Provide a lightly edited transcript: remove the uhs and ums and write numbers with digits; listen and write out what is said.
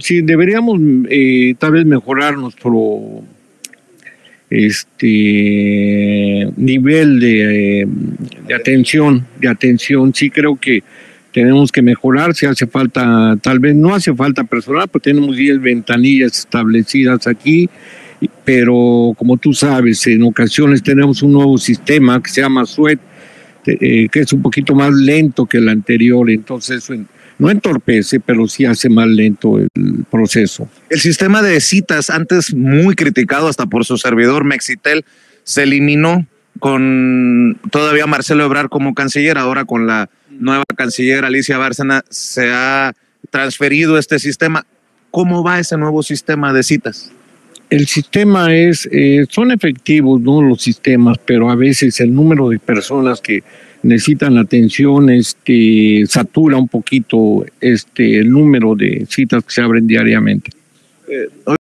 Sí, deberíamos tal vez mejorar nuestro nivel de atención. Sí, creo que tenemos que mejorar. Si hace falta, tal vez no hace falta personal, porque tenemos 10 ventanillas establecidas aquí, pero como tú sabes, en ocasiones tenemos un nuevo sistema que se llama SUET, que es un poquito más lento que el anterior, entonces eso no entorpece, pero sí hace más lento el proceso. El sistema de citas, antes muy criticado hasta por su servidor Mexitel, se eliminó con todavía Marcelo Ebrard como canciller. Ahora con la nueva canciller Alicia Bárcena se ha transferido este sistema. ¿Cómo va ese nuevo sistema de citas? El sistema es, son efectivos, ¿no?, los sistemas, pero a veces el número de personas que necesitan atención satura un poquito el número de citas que se abren diariamente.